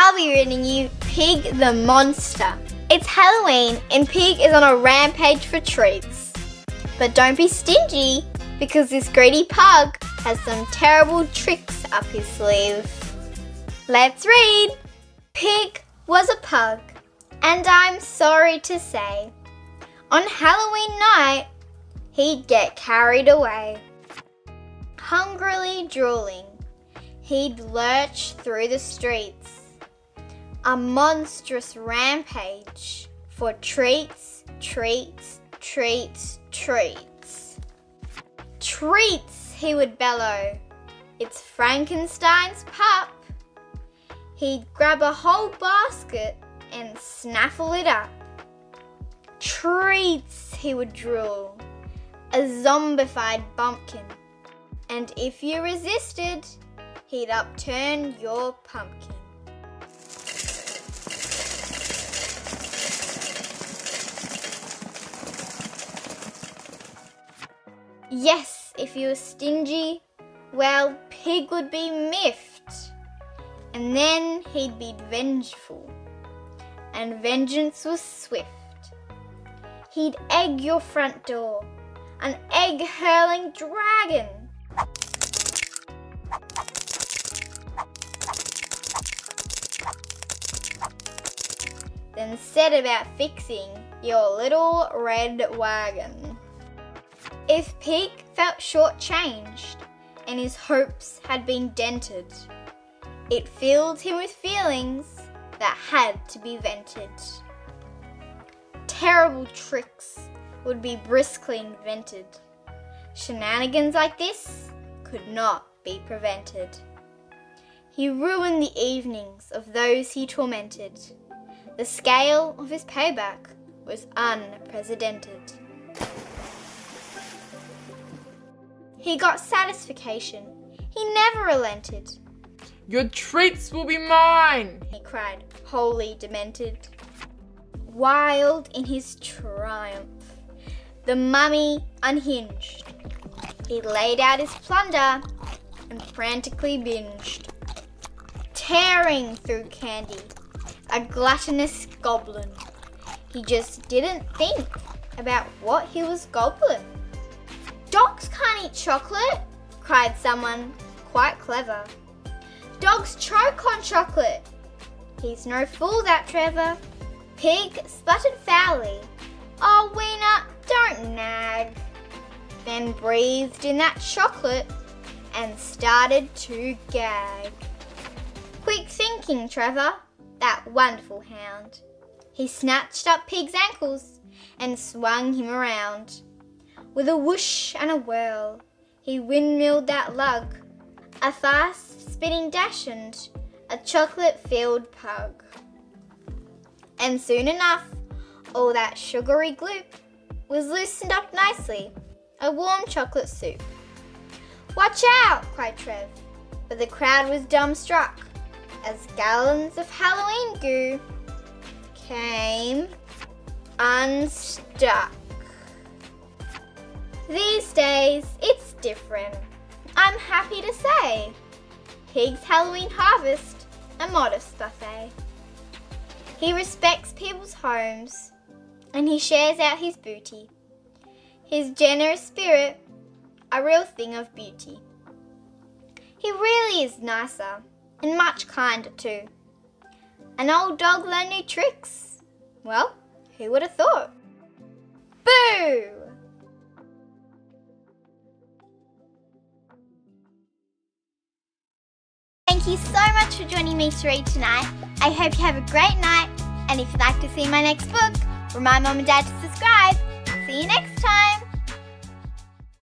I'll be reading you Pig the Monster. It's Halloween and Pig is on a rampage for treats. But don't be stingy, because this greedy pug has some terrible tricks up his sleeve. Let's read. Pig was a pug, and I'm sorry to say, on Halloween night, he'd get carried away. Hungrily drooling, he'd lurch through the streets, a monstrous rampage for treats, treats, treats, treats. Treats, he would bellow. It's Frankenstein's pup. He'd grab a whole basket and snaffle it up. Treats, he would drool, a zombified bumpkin. And if you resisted, he'd upturn your pumpkin. Yes, if you were stingy, well, Pig would be miffed. And then he'd be vengeful, and vengeance was swift. He'd egg your front door, an egg-hurling dragon. Then set about fixing your little red wagon. If Pig felt shortchanged and his hopes had been dented, it filled him with feelings that had to be vented. Terrible tricks would be briskly invented. Shenanigans like this could not be prevented. He ruined the evenings of those he tormented. The scale of his payback was unprecedented. He got satisfaction. He never relented. Your treats will be mine, he cried, wholly demented. Wild in his triumph, the mummy unhinged. He laid out his plunder and frantically binged, tearing through candy. A gluttonous goblin. He just didn't think about what he was gobbling. Dogs can't eat chocolate, cried someone quite clever. Dogs choke on chocolate. He's no fool, that Trevor. Pig sputtered foully. Oh, Weena, don't nag. Then breathed in that chocolate and started to gag. Quick thinking, Trevor. That wonderful hound. He snatched up Pig's ankles and swung him around. With a whoosh and a whirl, he windmilled that lug, a fast spinning dachshund, a chocolate-filled pug. And soon enough, all that sugary gloop was loosened up nicely, a warm chocolate soup. Watch out, cried Trev, but the crowd was dumbstruck as gallons of Halloween goo came unstuck. These days, it's different. I'm happy to say, Pig's Halloween harvest, a modest buffet. He respects people's homes and he shares out his booty. His generous spirit, a real thing of beauty. He really is nicer. And much kinder too. An old dog learned new tricks. Well, who would have thought? Boo! Thank you so much for joining me to read tonight. I hope you have a great night. And if you'd like to see my next book, remind Mum and Dad to subscribe. See you next time.